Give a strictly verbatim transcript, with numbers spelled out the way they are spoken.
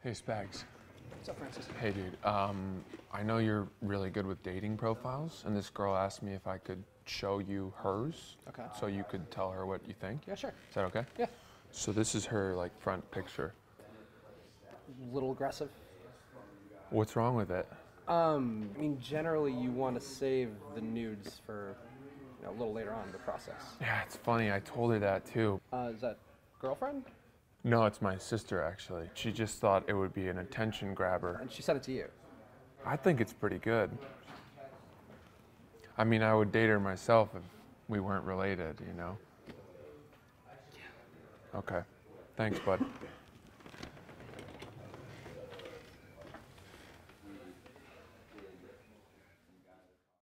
Hey, Spags. What's up, Francis? Hey, dude. Um, I know you're really good with dating profiles, and this girl asked me if I could show you hers, okay, so you could tell her what you think. Yeah, sure. Is that okay? Yeah. So this is her like front picture. A little aggressive. What's wrong with it? Um, I mean, generally you want to save the nudes for you know, a little later on in the process. Yeah, it's funny. I told her that too. Uh, is that girlfriend? No, it's my sister, actually. She just thought it would be an attention grabber. And she sent it to you? I think it's pretty good. I mean, I would date her myself if we weren't related, you know? Yeah. Okay. Thanks, bud.